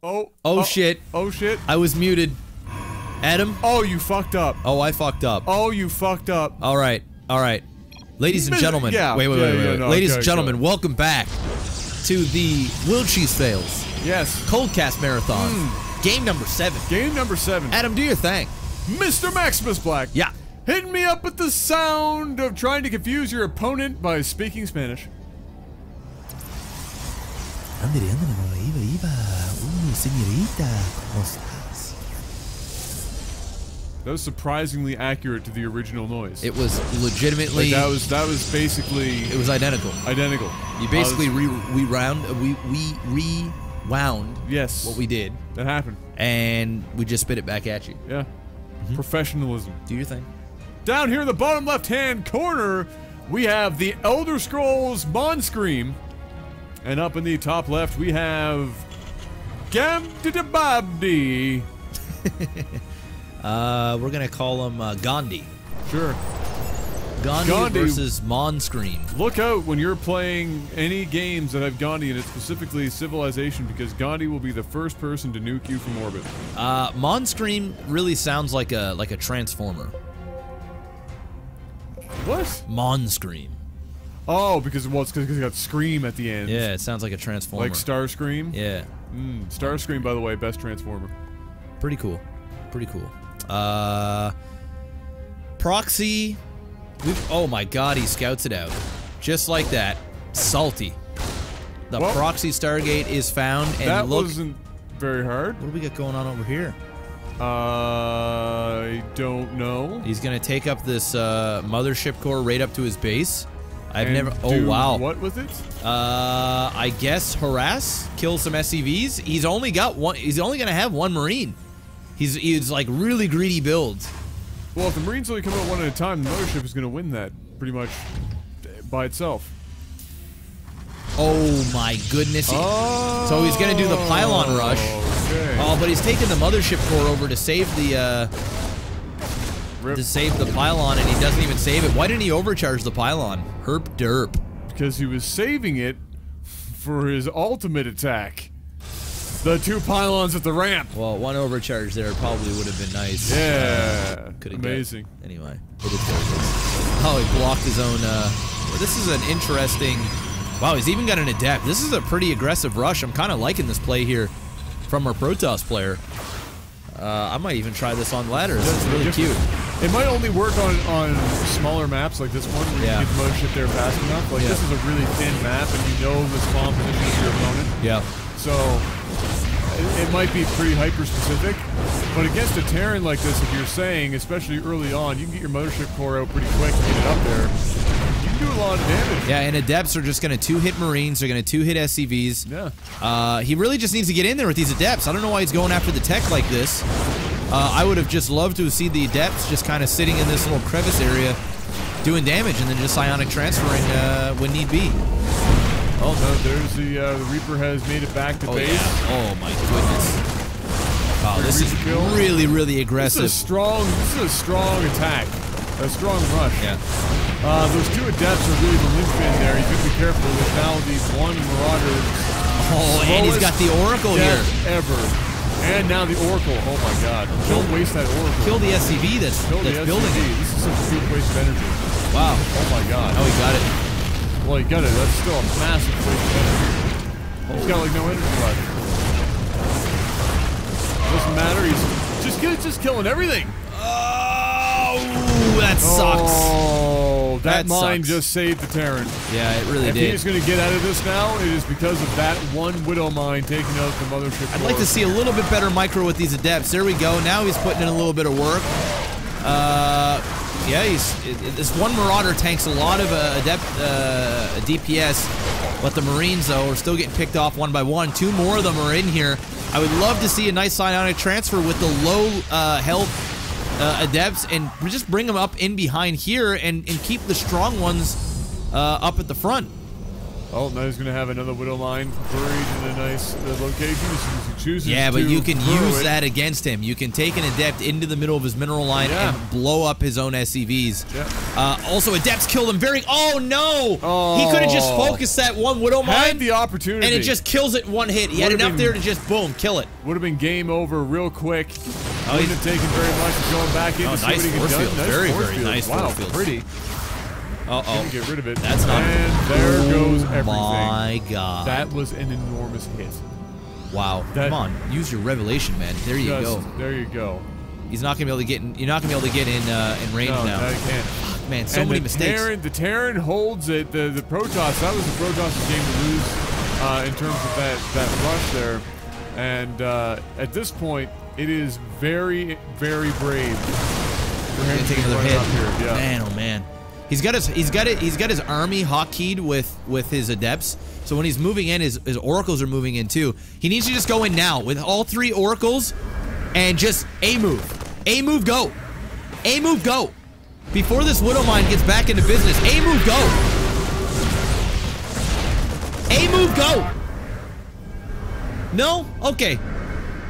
Oh shit. Oh shit. I was muted. Adam? Oh, you fucked up. Oh, I fucked up. Oh, you fucked up. All right. All right. Ladies and gentlemen. Yeah. Wait. No, ladies and gentlemen, welcome back to the Will Cheese Fails. Yes. Coldcast Marathon. Game number 7. Game number 7. Adam, do your thing. Mr. Maximus Black. Yeah. Hit me up with the sound of trying to confuse your opponent by speaking Spanish. That was surprisingly accurate to the original noise. It was legitimately. Like that was basically. It was identical. Identical. You basically we rewound. Yes. What we did. That happened. And we just spit it back at you. Yeah. Mm-hmm. Professionalism. Do your thing. Down here in the bottom left-hand corner, we have the Elder Scrolls Monscream. And up in the top left, we have Gandhi. We're gonna call him Gandhi. Sure. Gandhi versus Monscream. Look out when you're playing any games that have Gandhi in it, specifically Civilization, because Gandhi will be the first person to nuke you from orbit. Monscream really sounds like a transformer. What? Monscream. Oh, because because it got scream at the end. Yeah, it sounds like a transformer. Like Starscream. Yeah. Starscream, by the way, best transformer. Pretty cool. Pretty cool. Proxy. Oh my god, he scouts it out. Just like that. Salty. The proxy Stargate is found, and that look, wasn't very hard. What do we got going on over here? I don't know. He's gonna take up this Mothership Core right up to his base. I've never. Oh wow. What with it? I guess harass, kill some SCVs. He's only got one. He's only gonna have one Marine. He's like really greedy builds. Well, if the Marines only come out one at a time, the Mothership is gonna win that pretty much by itself. Oh my goodness. Oh. So he's gonna do the pylon rush. Okay. Oh, but he's taking the Mothership Core over to save the. To save the pylon, and he doesn't even save it. Why didn't he overcharge the pylon? Herp derp. Because he was saving it for his ultimate attack. The two pylons at the ramp. Well, one overcharge there probably would have been nice. Yeah. Amazing. Anyway. Oh, he blocked his own. Well, this is an interesting. Wow, he's even got an adept. This is a pretty aggressive rush. I'm kind of liking this play here from our Protoss player. I might even try this on ladders. It's really cute. It might only work on smaller maps like this one where you can get the mothership there fast enough. Like this is a really thin map, and you know the spawn position of your opponent. Yeah. So it might be pretty hyper specific, but against a Terran like this, if you're saying, especially early on, you can get your mothership core out pretty quick and get it up there. You can do a lot of damage. Yeah, and adepts are just gonna two-hit Marines. They're gonna two-hit SCVs. Yeah. He really just needs to get in there with these adepts. I don't know why he's going after the tech like this. I would have just loved to have seen the adepts just kind of sitting in this little crevice area doing damage and then just psionic transferring when need be. Oh, no, there's the Reaper has made it back to base. Yeah. Oh, my goodness. Wow, this is really, really aggressive. This is a strong attack. A strong rush. Yeah. Those two adepts are really the linchpin there. You could be careful with now the one Marauder. Oh, and he's got the Oracle here. Ever. And now the Oracle. Oh my god. Don't waste that Oracle. Kill the SCV that's building it. This is such a huge waste of energy. Wow. Oh my god. Oh, he got it. Well, he got it. That's still a massive waste of energy. He's got like no energy left. Doesn't matter. He's just killing everything. Oh, that sucks. Oh, that mine just saved the Terran. Yeah, it really did. If he's going to get out of this now, it is because of that one Widow Mine taking out the Mothership. I'd like to see a little bit better micro with these adepts. There we go. Now he's putting in a little bit of work. Yeah, this one Marauder tanks a lot of adept DPS, but the Marines, though, are still getting picked off one by one. Two more of them are in here. I would love to see a nice psionic transfer with the low health adepts, and just bring them up in behind here and keep the strong ones up at the front. Oh, now he's going to have another Widow Mine buried in a nice location as soon as he chooses. Yeah, but you can use that against him. You can take an Adept into the middle of his mineral line and blow up his own SCVs. Yeah. Also, Adepts killed him very... Oh, no! Oh. He could have just focused that one Widow Mine. Had the opportunity. And it just kills it in one hit. He had enough there to just, boom, kill it. Would have been game over real quick. Oh, wouldn't have taken very much. He's going back in to see what he can do. Very, very nice. Wow, pretty. Uh-oh. Get rid of it. That's not... And there goes everything. My God. That was an enormous hit. Wow. That, come on. Use your revelation, man. There you go. There you go. He's not going to be able to get in... You're not going to be able to get in range now. No, he can't. Man, so many mistakes. The Terran holds it. The Protoss, that was the Protoss game to lose in terms of that rush there. And at this point, it is very, very brave. We're going to take another hit. Yeah. Man, oh, man. He's got his army hotkeyed with his Adepts. So when he's moving in, his Oracles are moving in too. He needs to just go in now with all three Oracles and just a move. A move go. A move go. Before this Widow Mine gets back into business, a move go. A move go. No? Okay.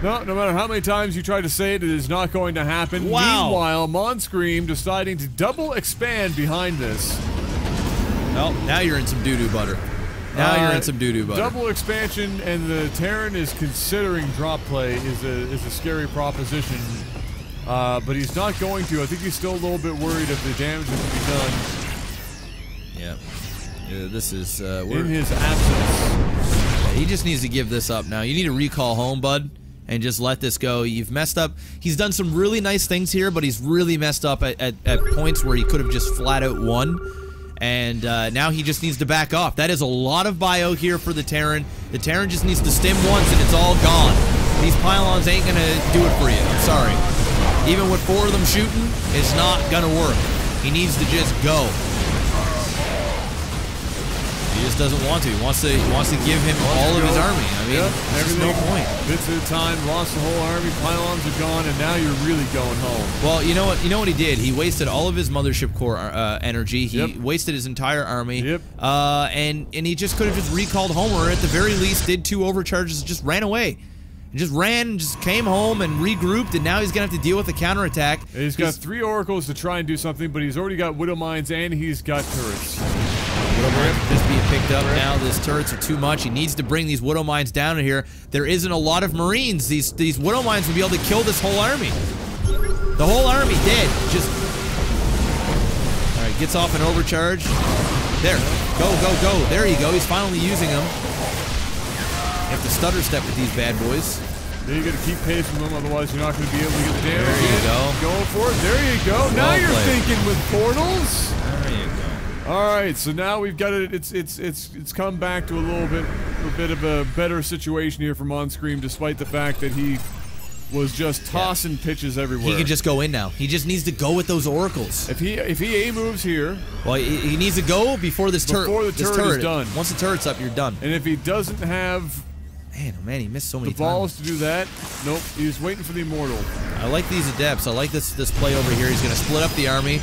No, no matter how many times you try to say it, it is not going to happen. Wow. Meanwhile, Monscream deciding to double expand behind this. Well, now you're in some doo-doo butter. Now you're in some doo-doo butter. Double expansion, and the Terran is considering drop play is a scary proposition. But he's not going to. I think he's still a little bit worried of the damage that can be done. Yeah. This is... in his absence. Yeah, he just needs to give this up now. You need to recall home, bud. And just let this go. You've messed up. He's done some really nice things here, but he's really messed up at points where he could have just flat out won. And now he just needs to back off. That is a lot of bio here for the Terran. The Terran just needs to stim once and it's all gone. These pylons ain't gonna do it for you. I'm sorry. Even with four of them shooting, it's not gonna work. He needs to just go. He just doesn't want to. He wants to give him all of his army. I mean, there's no point. Bits of time, lost the whole army, pylons are gone, and now you're really going home. Well, you know what he did? He wasted all of his Mothership Core energy. He wasted his entire army. Yep. And he just could have just recalled home, or at the very least did two overcharges, just ran away. Just came home and regrouped, and now he's gonna have to deal with the counterattack. He's got three Oracles to try and do something, but he's already got Widow Mines and he's got turrets. Widow Mines just being picked up now. These turrets are too much. He needs to bring these Widow Mines down here. There isn't a lot of Marines. These Widow Mines will be able to kill this whole army. The whole army dead. Just... All right, gets off an overcharge. There. Go, go, go. There you go. He's finally using them. You have to stutter step with these bad boys. You got to keep pace with them, otherwise you're not going to be able to get the damage. There you go. Going for it. There you go. Now you're thinking with portals. All right, so now we've got it. It's come back to a bit of a better situation here for Monscream, despite the fact that he was just tossing pitches everywhere. He can just go in now. He just needs to go with those Oracles. If he moves here, well, he needs to go before this turret. Before the turret is done. Once the turret's up, you're done. And if he doesn't have, man, oh man, he missed so many times. The balls to do that. Nope, he's waiting for the immortal. I like these Adepts. I like this play over here. He's gonna split up the army.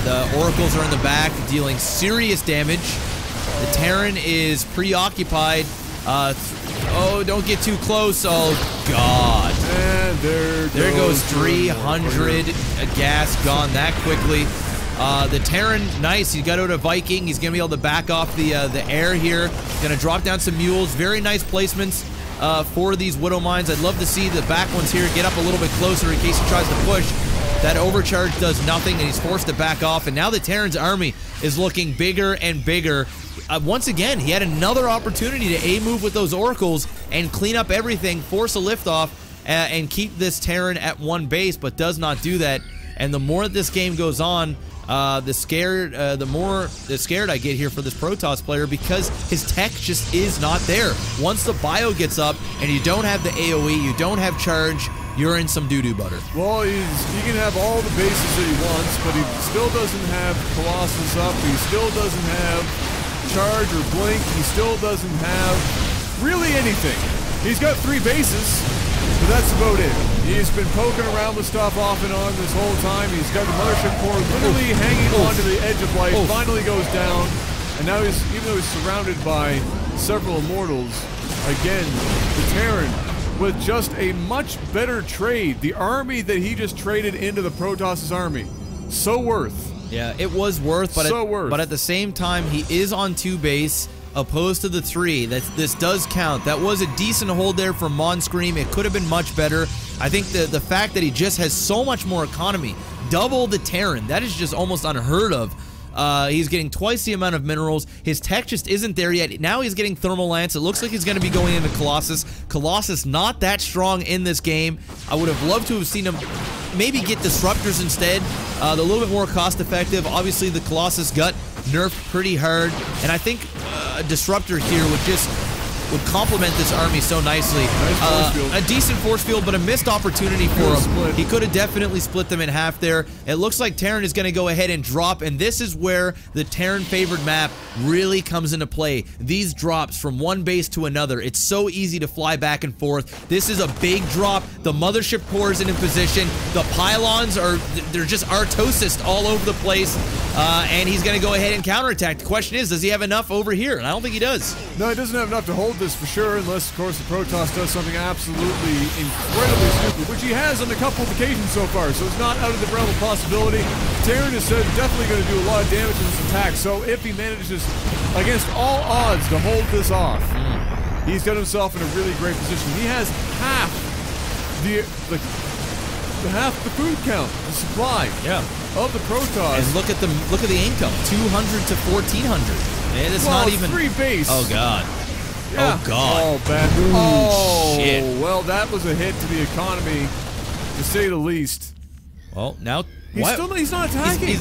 The Oracles are in the back, dealing serious damage. The Terran is preoccupied. Oh, don't get too close. Oh, God. And there goes 300 gas gone that quickly. The Terran, nice. He got out of Viking. He's going to be able to back off the air here. Going to drop down some mules. Very nice placements for these Widow Mines. I'd love to see the back ones here get up a little bit closer in case he tries to push. That overcharge does nothing, and he's forced to back off. And now the Terran's army is looking bigger and bigger. Once again, he had another opportunity to A-move with those Oracles and clean up everything, force a liftoff, and keep this Terran at one base, but does not do that. And the more that this game goes on, the more scared I get here for this Protoss player, because his tech just is not there. Once the bio gets up and you don't have the AoE, you don't have charge, you're in some doo-doo butter. Well, he can have all the bases that he wants, but he still doesn't have Colossus up. He still doesn't have charge or blink. He still doesn't have really anything. He's got three bases, but that's about it. He's been poking around with stuff off and on this whole time. He's got the Mothership Core literally hanging onto the edge of life. Finally goes down. And now he's, even though he's surrounded by several immortals, again, the Terran, with just a much better trade. The army that he just traded into the Protoss's army. So worth. Yeah, it was worth, but at the same time, he is on 2 base, opposed to the 3. This does count. That was a decent hold there for Monscream. It could have been much better. I think the fact that he just has so much more economy, double the Terran, that is just almost unheard of. He's getting twice the amount of minerals. His tech just isn't there yet. Now he's getting Thermal Lance. It looks like he's going to be going into Colossus. Colossus not that strong in this game. I would have loved to have seen him maybe get Disruptors instead. They're a little bit more cost effective. Obviously, the Colossus got nerfed pretty hard. And I think a Disruptor here would just complement this army so nicely. Nice a decent force field, but a missed opportunity for him. Split. He could have definitely split them in half there. It looks like Terran is going to go ahead and drop, and this is where the Terran favored map really comes into play. These drops from one base to another. It's so easy to fly back and forth. This is a big drop. The Mothership Core isn't in position. The pylons are, they're just artosist all over the place, and he's going to go ahead and counterattack. The question is, does he have enough over here? And I don't think he does. No, he doesn't have enough to hold this for sure, unless, of course, the Protoss does something absolutely incredibly stupid, which he has on a couple of occasions so far, so it's not out of the realm of possibility. Terran is definitely going to do a lot of damage in this attack, so if he manages, against all odds, to hold this off, he's got himself in a really great position. He has half the food count, the supply of the Protoss. And look at the income, 200 to 1,400. Man, it's not even 3 base. Oh, God. Yeah. Oh, God. Oh, bad. Ooh, oh, shit. Well, that was a hit to the economy, to say the least. Well, now... He's not attacking.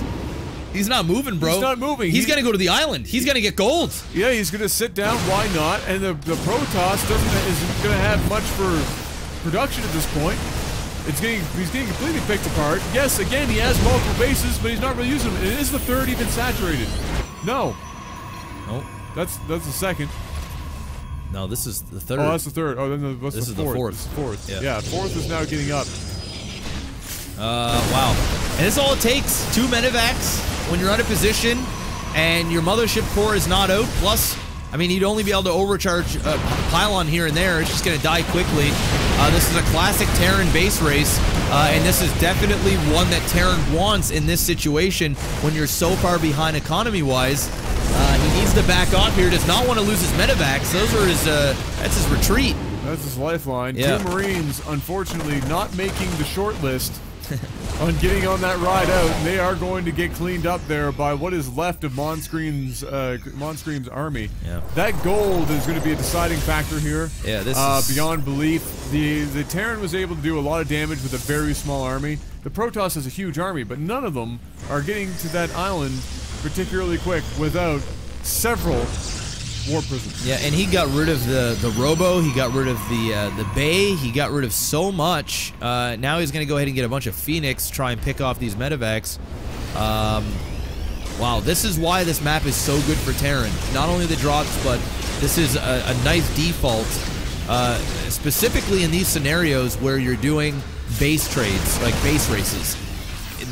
He's not moving, bro. He's not moving. He's going to go to the island. He's going to get gold. Yeah, he's going to sit down. Why not? And the Protoss isn't going to have much for production at this point. He's getting completely picked apart. Yes, again, he has multiple bases, but he's not really using them. And is the third even saturated? No. Nope. That's the second. No, this is the third. Oh, that's the third. Oh, then what's the fourth? This is the fourth. Yeah, fourth is now getting up. Wow. And this is all it takes. 2 medevacs when you're out of position and your Mothership Core is not out. Plus, I mean, you'd only be able to overcharge a pylon here and there. It's just going to die quickly. This is a classic Terran base race, and this is definitely one that Terran wants in this situation when you're so far behind economy-wise. He needs to back off here. Does not want to lose his medevacs. Those are his, that's his retreat. That's his lifeline. Yeah. 2 Marines, unfortunately, not making the short list on getting on that ride out. And they are going to get cleaned up there by what is left of Monscream's army. Yeah. That gold is going to be a deciding factor here. Yeah, this is... beyond belief. The Terran was able to do a lot of damage with a very small army. The Protoss is a huge army, but none of them are getting to that island particularly quick without several war prisons. Yeah, and he got rid of the robo, he got rid of the bay, he got rid of so much. Now he's going to go ahead and get a bunch of Phoenix, try and pick off these medevacs. Wow, this is why this map is so good for Terran. Not only the drops, but this is a nice default, specifically in these scenarios where you're doing base trades, like base races.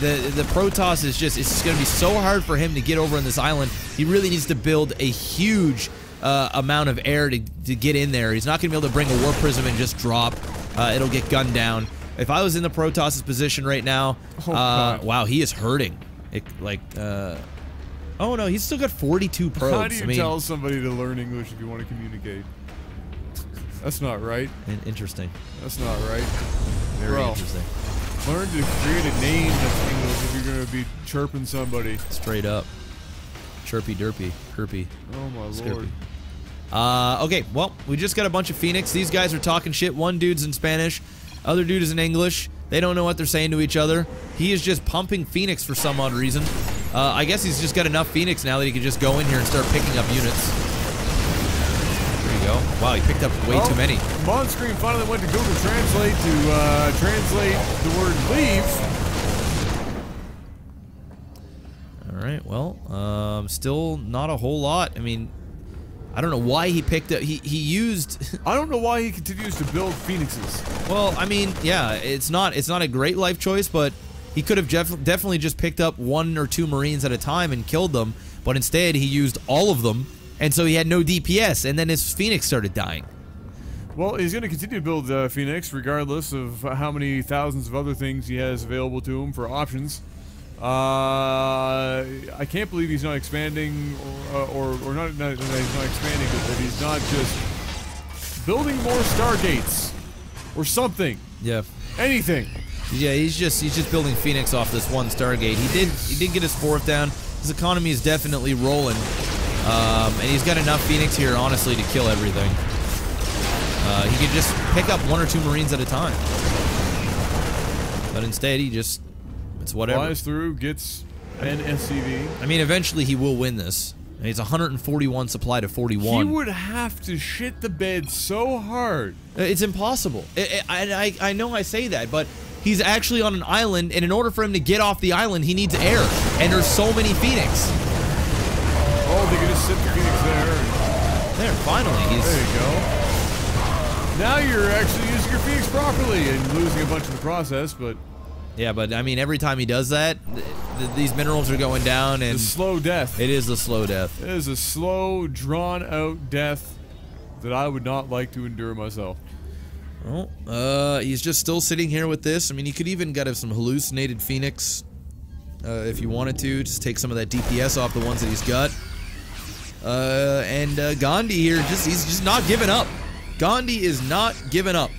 The Protoss is it's going to be so hard for him to get over on this island. He really needs to build a huge amount of air to get in there. He's not going to be able to bring a War Prism and just drop. It'll get gunned down. If I was in the Protoss's position right now, wow, he is hurting. Oh no, he's still got 42 probes. How do you tell somebody to learn English if you want to communicate? That's not right. Interesting. That's not right. Very interesting. Learn to create a name that's English if you're going to be chirping somebody. Straight up. Chirpy derpy. Herpy. Oh my Lord. Okay, well, we just got a bunch of Phoenix. These guys are talking shit. One dude's in Spanish. Other dude is in English. They don't know what they're saying to each other. He is just pumping Phoenix for some odd reason. I guess he's just got enough Phoenix now that he can just go in here and start picking up units. There you go. Wow, he picked up way too many. Monscream finally went to Google Translate to translate the word leave. Alright, well, still not a whole lot. I mean, I don't know why he picked up... He used... I don't know why he continues to build Phoenixes. Well, I mean, yeah, it's not a great life choice, but he could have definitely just picked up 1 or 2 Marines at a time and killed them. but instead he used all of them, and so he had no DPS, and then his Phoenix started dying. Well, he's going to continue to build Phoenix, regardless of how many thousands of other things he has available to him for options. I can't believe he's not expanding, or not expanding, but he's not just building more Stargates or something. Yeah. Anything. Yeah, he's just building Phoenix off this one Stargate. He did get his fourth down. His economy is definitely rolling, and he's got enough Phoenix here, honestly, to kill everything. He could just pick up one or two Marines at a time, but instead he just, it's whatever. Flies through, gets an SCV. I mean, eventually he will win this. It's 141 supply to 41. He would have to shit the bed so hard. It's impossible. I know I say that, but he's actually on an island, and in order for him to get off the island, he needs air. And there's so many Phoenix. Oh, they could just sit the Phoenix there. There, finally. He's, there you go. Now you're actually using your Phoenix properly and losing a bunch in the process, but... Yeah, but I mean, every time he does that, these minerals are going down, and... The slow death. It is a slow death. It is a slow, drawn-out death that I would not like to endure myself. Well, he's just still sitting here with this. I mean, you could even get him some hallucinated Phoenix, if you wanted to. Just take some of that DPS off the ones that he's got. And Gandhi here, he's just not giving up. Gandhi is not giving up.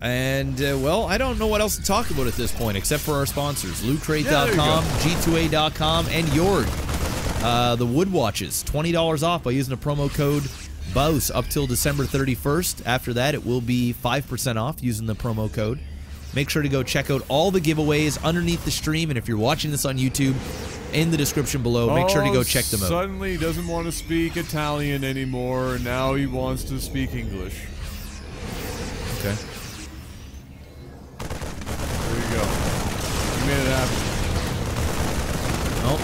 And, well, I don't know what else to talk about at this point, except for our sponsors. LootCrate.com, G2A.com, and Yord. The Wood Watches, $20 off by using a promo code BOUSE up till December 31st. After that, it will be 5% off using the promo code. Make sure to go check out all the giveaways underneath the stream, and if you're watching this on YouTube, in the description below, make sure to go check them out. Suddenly he doesn't want to speak Italian anymore, and now he wants to speak English. Okay. There you go. You made it happen. Oh.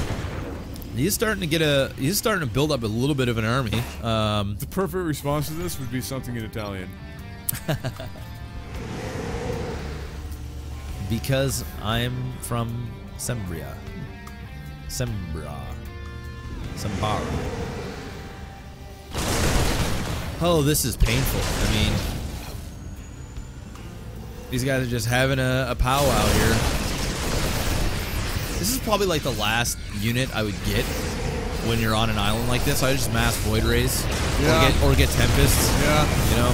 He's starting to build up a little bit of an army. The perfect response to this would be something in Italian. Because I'm from Sembria. Sembara. Oh, this is painful. I mean, these guys are just having a powwow here. This is probably like the last unit I would get when you're on an island like this. I just mass void rays, yeah. or get tempests, yeah. You know,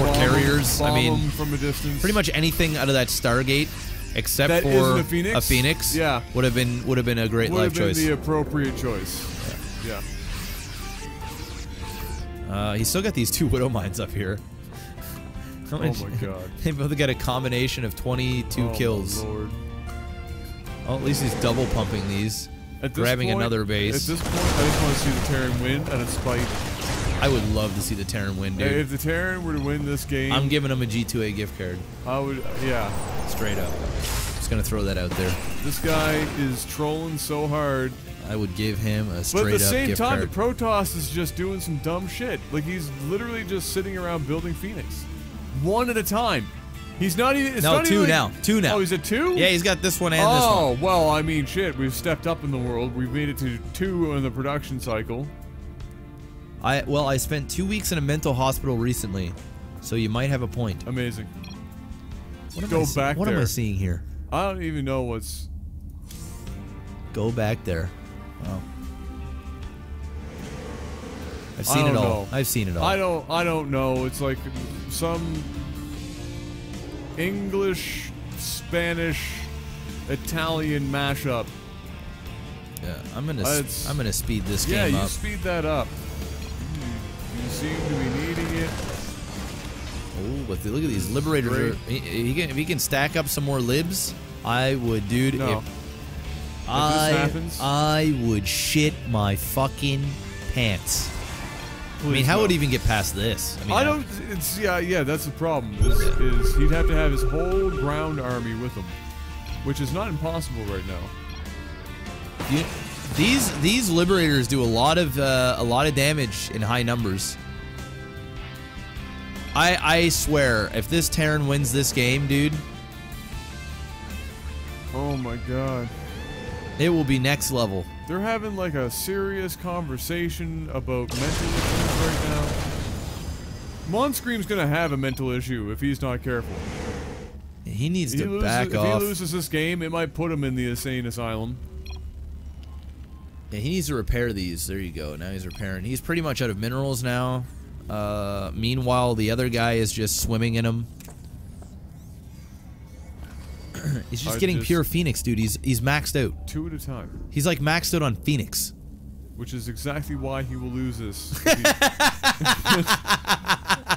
or carriers. I mean, from a distance, pretty much anything out of that Stargate. Except that for a Phoenix, yeah, would have been a great life choice. The appropriate choice. Yeah. He's still got these two Widow Mines up here. Oh my god! They both got a combination of 22 kills. Lord. Oh, at least he's double pumping these, grabbing another base. At this point, I just want to see the Terran win out of spite. I would love to see the Terran win, dude. If the Terran were to win this game... I'm giving him a G2A gift card. I would, yeah. Straight up. Just gonna throw that out there. This guy is trolling so hard. I would give him a straight up gift card. But at the same time, the Protoss is just doing some dumb shit. Like, he's literally just sitting around building Phoenix. One at a time. He's not even... No, two now. Two now. Oh, he's at two? Yeah, he's got this one and this one. Oh, well, I mean, shit. We've stepped up in the world. We've made it to two in the production cycle. Well, I spent 2 weeks in a mental hospital recently, so you might have a point. Amazing. What am I seeing here? I don't even know what's... Go back there. Wow. I've seen it all. I've seen it all. I don't know. It's like some English, Spanish, Italian mashup. Yeah, I'm gonna speed this game up. Yeah, you speed that up. You seem to be needing it. Oh, but look at these liberators. If he can stack up some more libs, I would, dude. No. If this happens, I would shit my fucking pants. Please, I mean, how would he even get past this? I mean, yeah, that's the problem. Is he'd have to have his whole ground army with him, which is not impossible right now. Yeah. These liberators do a lot of damage in high numbers. I swear, if this Terran wins this game, dude. Oh my god. It will be next level. They're having like a serious conversation about mental issues right now. Monscream's gonna have a mental issue if he's not careful. He needs to back off. If he loses this game, it might put him in the insane asylum. Yeah, he needs to repair these. There you go. Now he's repairing. He's pretty much out of minerals now. Meanwhile, the other guy is just swimming in them. He's just getting pure Phoenix, dude. He's maxed out. Two at a time. He's like maxed out on Phoenix. Which is exactly why he will lose this.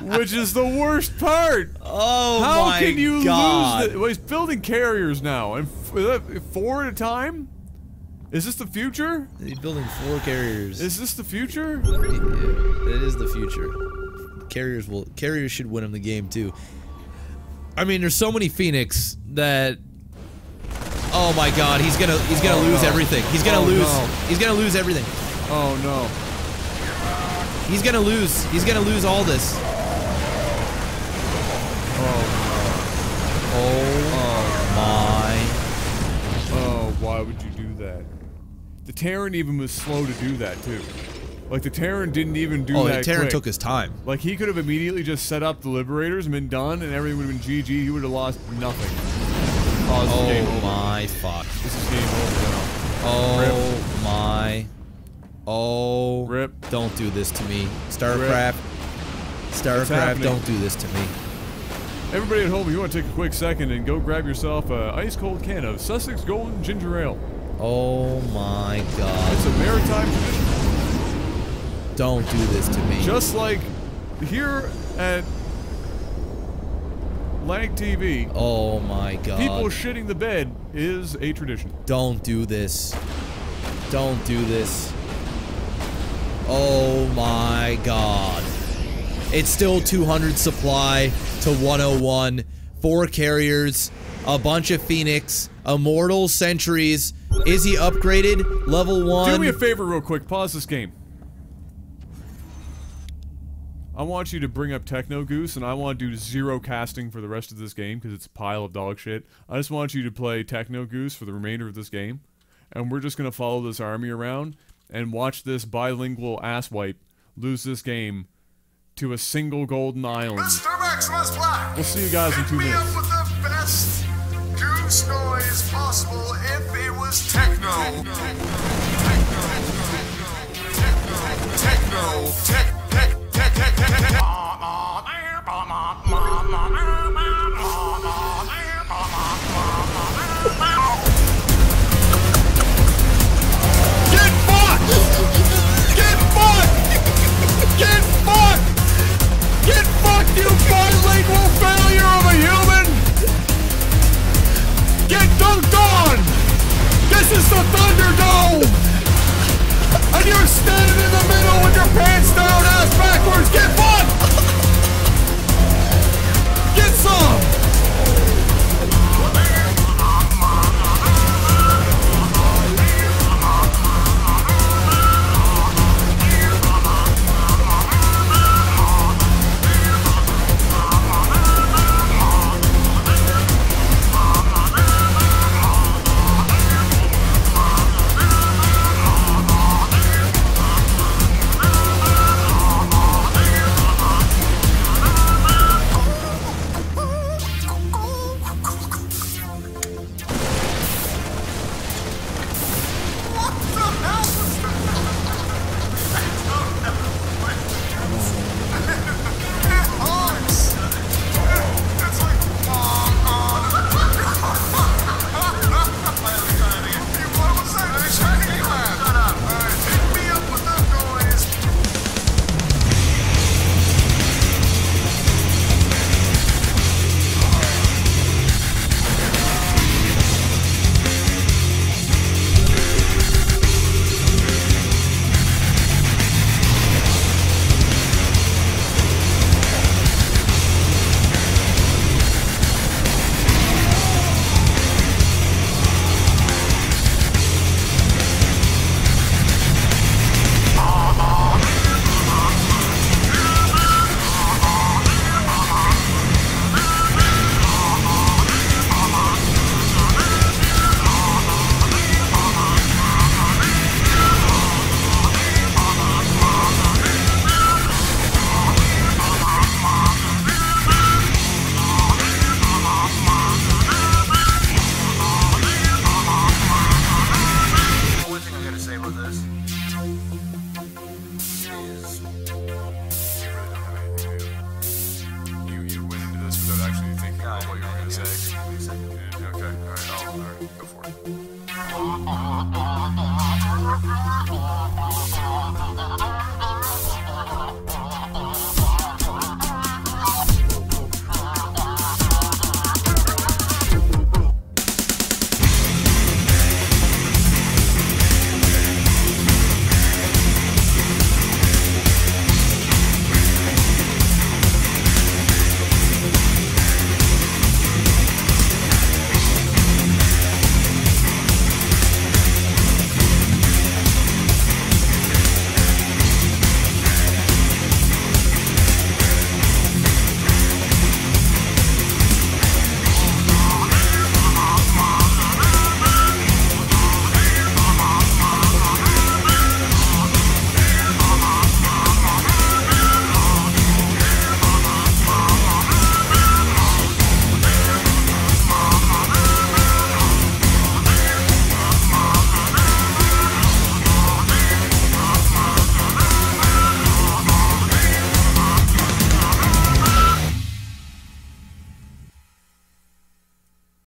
Which is the worst part. Oh my god. How can you lose? Well, he's building carriers now, and four at a time. Is this the future? He's building four carriers. Is this the future? It is the future. Carriers should win him the game too. I mean, there's so many Phoenix that. Oh my god, he's gonna lose everything. He's gonna lose everything. Oh no. He's gonna lose all this. Oh my. Oh, why would you do that? The Terran even was slow to do that too. Like the Terran didn't even do that. Oh, the Terran took his time. Like he could have immediately just set up the liberators and been done, and everything would have been GG. He would have lost nothing. Oh my fuck. This is game over now. Oh my. Oh. Rip. Don't do this to me. StarCraft. StarCraft, don't do this to me. Everybody at home, if you want to take a quick second and go grab yourself an ice cold can of Sussex Golden Ginger Ale. Oh my god. It's a maritime tradition. Don't do this to me. Just like here at Lag TV. Oh my god. People shitting the bed is a tradition. Don't do this. Don't do this. Oh my god. It's still 200 supply to 101. Four carriers, a bunch of Phoenix, immortal sentries. Is he upgraded? Level 1. Do me a favor real quick. Pause this game. I want you to bring up Techno Goose, and I want to do zero casting for the rest of this game because it's a pile of dog shit. I just want you to play Techno Goose for the remainder of this game, and we're just going to follow this army around and watch this bilingual asswipe lose this game to a single golden island. Mr. Maximus Black, we'll see you guys in 2 minutes.